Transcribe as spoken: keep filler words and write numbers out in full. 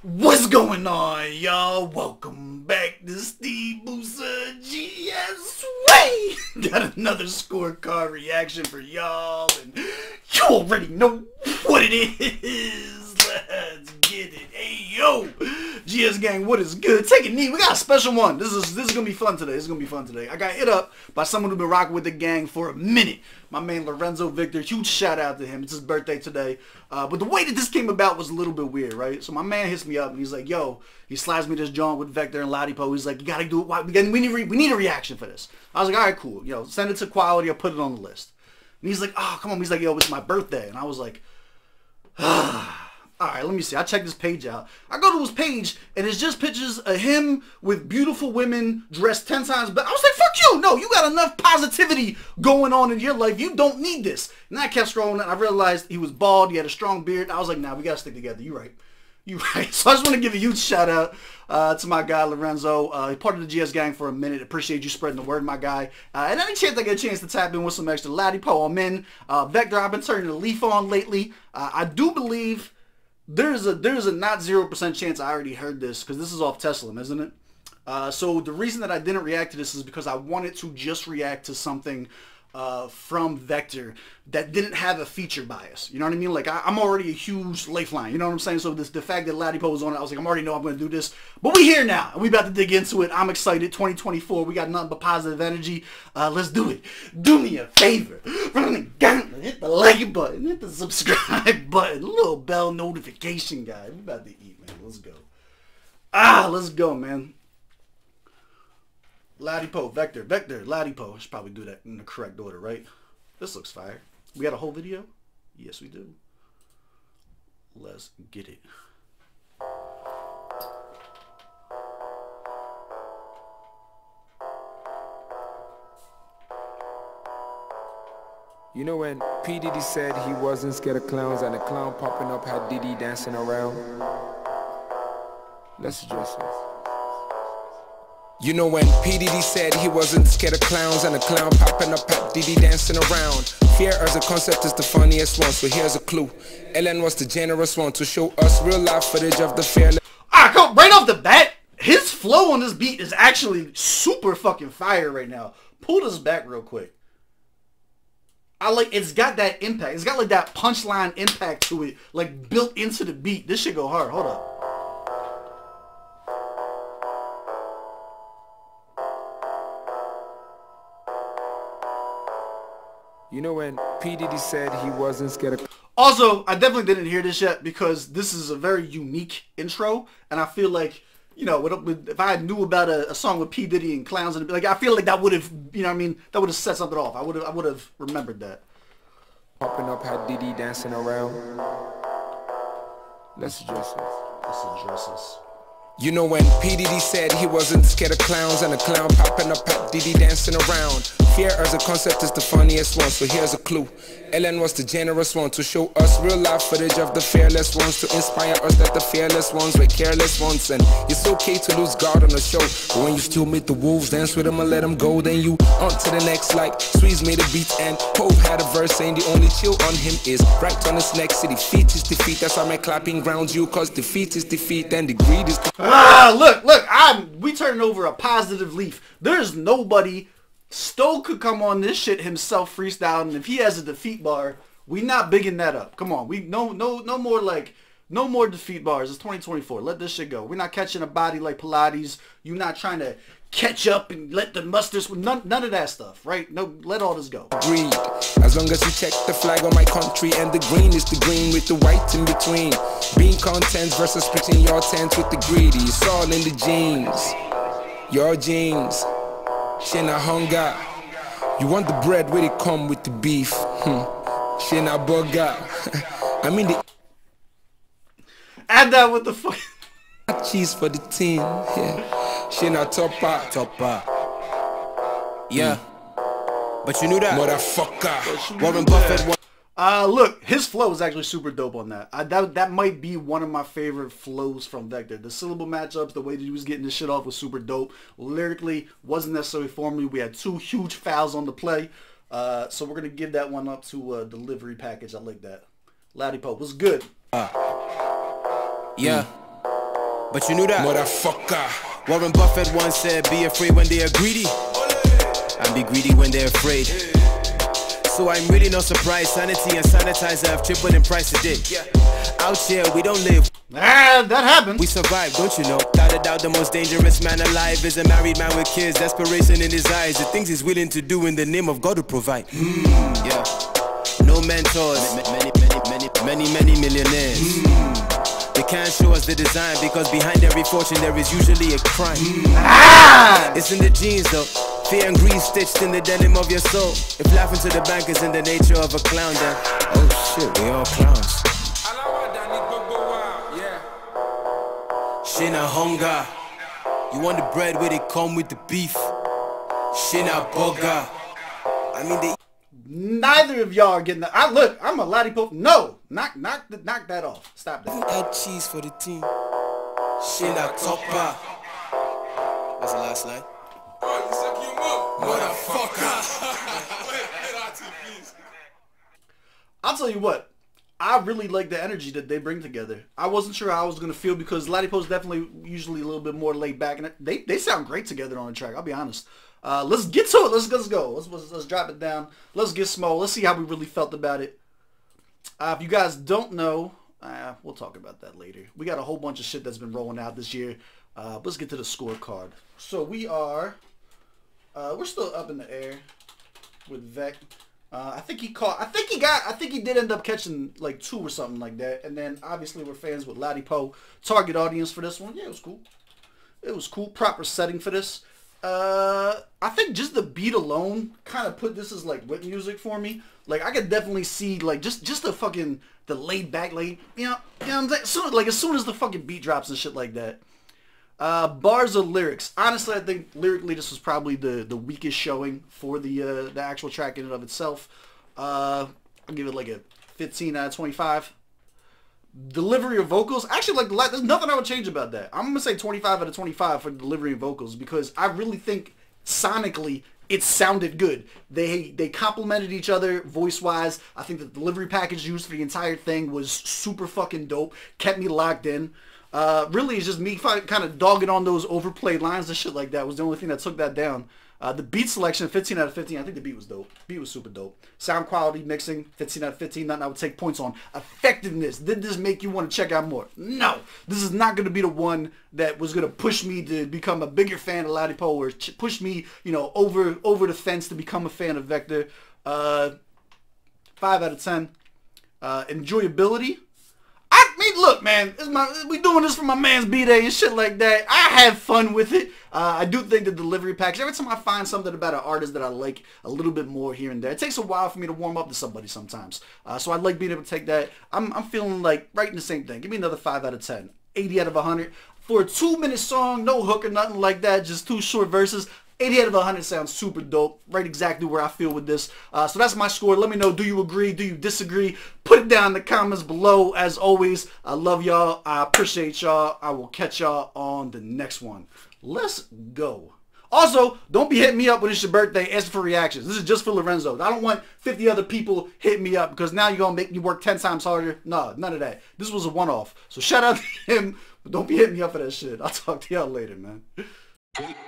What's going on, y'all? Welcome back to SteveBussaGS Way! Got another scorecard reaction for y'all, and you already know what it is! Let's get it! Hey, yo! G S Gang, what is good? Take a knee. We got a special one. This is this is gonna be fun today. This is gonna be fun today. I got hit up by someone who's been rocking with the gang for a minute. My man Lorenzo Victor. Huge shout out to him. It's his birthday today. Uh, but the way that this came about was a little bit weird, right? So my man hits me up and he's like, "Yo," he slides me this joint with Vector and LADIPOE. He's like, "You gotta do it. Why? We need re we need a reaction for this." I was like, "All right, cool. You know, send it to quality. I'll put it on the list." And he's like, "Oh, come on." He's like, "Yo, it's my birthday," and I was like, ah. Alright, let me see. I check this page out. I go to his page, and it's just pictures of him with beautiful women dressed ten times better. I was like, fuck you! No, you got enough positivity going on in your life. You don't need this. And I kept scrolling, and I realized he was bald. He had a strong beard. I was like, nah, we gotta stick together. You right. You right. So I just want to give a huge shout out uh, to my guy, Lorenzo. Uh, he's part of the G S Gang for a minute. Appreciate you spreading the word, my guy. Uh, and any chance I get a chance to tap in with some extra LADIPOE, I'm in. Uh, Vector, I've been turning the leaf on lately. Uh, I do believe... There's a there's a not zero percent chance I already heard this because this is off Tesla, isn't it? Uh, so the reason that I didn't react to this is because I wanted to just react to something uh, from Vector that didn't have a feature bias. You know what I mean? Like I, I'm already a huge lifeline. You know what I'm saying? So this the fact that LADIPOE was on it, I was like, I'm already know I'm going to do this. But we here now, and we about to dig into it. I'm excited. twenty twenty-four, we got nothing but positive energy. Uh, let's do it. Do me a favor. Run the gauntlet. Hit the like button. Hit the subscribe button. Little bell notification guy. We about to eat, man. Let's go. Ah, let's go, man. LADIPOE, Vector, Vector, LADIPOE. I should probably do that in the correct order, right? This looks fire. We got a whole video? Yes, we do. Let's get it. You know when P. Diddy said he wasn't scared of clowns and the clown popping up had Diddy dancing around? Let's address this. You know when P. Diddy said he wasn't scared of clowns and a clown popping up at Diddy dancing around. Fear as a concept is the funniest one, so here's a clue. Ellen was the generous one to show us real life footage of the fear. Alright, go right off the bat. His flow on this beat is actually super fucking fire right now. Pull this back real quick. I like it's got that impact. It's got like that punchline impact to it, like built into the beat. This shit go hard. Hold up. You know when P. Diddy said he wasn't scared of... Also, I definitely didn't hear this yet because this is a very unique intro. And I feel like, you know, if I knew about a, a song with P. Diddy and clowns, and like I feel like that would have, you know what I mean? That would have set something off. I would have I would have remembered that. Popping up had Diddy dancing around. Let's address this. Let's address this. You know when P. Diddy said he wasn't scared of clowns and a clown popping up at Diddy dancing around. Fear as a concept is the funniest one, so here's a clue. Ellen was the generous one to show us real life footage of the fearless ones, to inspire us that the fearless ones were careless ones. And it's okay to lose guard on the show, but when you still meet the wolves, dance with them and let them go. Then you on to the next, like Swedes made a beat and Pope had a verse saying the only chill on him is right on his neck. See, defeat is defeat, that's why my clapping grounds you, cause defeat is defeat and the greed is defeat. Ah, look, look, I'm, we turn over a positive leaf. There's nobody. Stowe could come on this shit himself freestyle, and if he has a defeat bar, we not bigging that up. Come on, we no no no more like no more defeat bars. It's twenty twenty-four. Let this shit go. We're not catching a body like Pilates. You're not trying to catch up and let the musters none, none of that stuff, right? No, let all this go. Greed. As long as you check the flag on my country, and the green is the green with the white in between. Being content versus splitting your tents with the greedy. It's all in the genes. Your genes. Shina hunger. You want the bread where they come with the beef. Hmm. Shina burger. I mean the add that with the fuck cheese for the team. Yeah. Shina topper. Topper. Yeah. Mm. But you knew that. Motherfucker. Warren Buffett. Uh, look, his flow is actually super dope on that. I, that. That might be one of my favorite flows from Vector. The syllable matchups, the way that he was getting this shit off was super dope. Lyrically, wasn't necessarily formally. We had two huge fouls on the play. Uh, so we're going to give that one up to uh, Delivery Package. I like that. LADIPOE was good. Uh, yeah. Mm. But you knew that. Motherfucker. Warren Buffett once said, be afraid when they are greedy. And be greedy when they're afraid. So I'm really not surprised. Sanity and sanitizer have tripled in price today. Out here, we don't live. Ah, that happened. We survived, don't you know? Without a doubt, the most dangerous man alive is a married man with kids. Desperation in his eyes. The things he's willing to do in the name of God to provide. Mm. Yeah. No mentors. Many, many, many, many, many millionaires. Mm. They can't show us the design because behind every fortune there is usually a crime. Mm. Ah! It's in the genes, though. Fear and greed stitched in the denim of your soul. If laughing to the bank is in the nature of a clown, then oh shit, we all clowns. Shina hunger. You want the bread where they come with the beef. Shina bugger. I mean they. Neither of y'all are getting that. I look, I'm a LADIPOE. No, knock, knock, knock that off. Stop that. Add cheese for the team. Shina topper. That's the last line. I'll tell you what, I really like the energy that they bring together. I wasn't sure how I was going to feel because LADIPOE's definitely usually a little bit more laid back, and they, they sound great together on the track, I'll be honest. Uh, let's get to it, let's, let's go, let's, let's, let's drop it down, let's get small, let's see how we really felt about it. Uh, if you guys don't know, uh, we'll talk about that later. We got a whole bunch of shit that's been rolling out this year. Uh, let's get to the scorecard. So we are... Uh, we're still up in the air with Vec. Uh, I think he caught. I think he got. I think he did end up catching like two or something like that. And then obviously we're fans with LADIPOE. Target audience for this one. Yeah, it was cool. It was cool. Proper setting for this. Uh, I think just the beat alone kind of put this as like whip music for me. Like I could definitely see like just just the fucking the laid back lane. You know, you know what I'm saying? Soon, like as soon as the fucking beat drops and shit like that. Uh, bars of lyrics. Honestly, I think lyrically this was probably the, the weakest showing for the uh, the actual track in and of itself. Uh, I'll give it like a fifteen out of twenty-five. Delivery of vocals. Actually, like the last, there's nothing I would change about that. I'm going to say twenty-five out of twenty-five for delivery of vocals because I really think sonically it sounded good. They they complemented each other voice-wise. I think the delivery package used for the entire thing was super fucking dope. Kept me locked in. Uh, really, it's just me kind of dogging on those overplayed lines and shit like that was the only thing that took that down. Uh, the beat selection, fifteen out of fifteen. I think the beat was dope. Beat was super dope. Sound quality, mixing, fifteen out of fifteen. Nothing I would take points on. Effectiveness. Did this make you want to check out more? No. This is not going to be the one that was going to push me to become a bigger fan of LADIPOE or push me, you know, over over the fence to become a fan of Vector. Uh, five out of ten. Uh, enjoyability. I mean, look, man, it's my, we doing this for my man's B-Day and shit like that. I have fun with it. Uh, I do think the delivery package, every time I find something about an artist that I like a little bit more here and there, it takes a while for me to warm up to somebody sometimes. Uh, so I like being able to take that. I'm, I'm feeling like right in the same thing. Give me another five out of ten. eighty out of one hundred. For a two-minute song, no hook or nothing like that, just two short verses. eighty out of one hundred sounds super dope. Right exactly where I feel with this. Uh, so that's my score. Let me know, do you agree? Do you disagree? Put it down in the comments below. As always, I love y'all. I appreciate y'all. I will catch y'all on the next one. Let's go. Also, don't be hitting me up when it's your birthday asking for reactions. This is just for Lorenzo. I don't want fifty other people hitting me up because now you're going to make me work ten times harder. No, none of that. This was a one-off. So shout out to him. But don't be hitting me up for that shit. I'll talk to y'all later, man.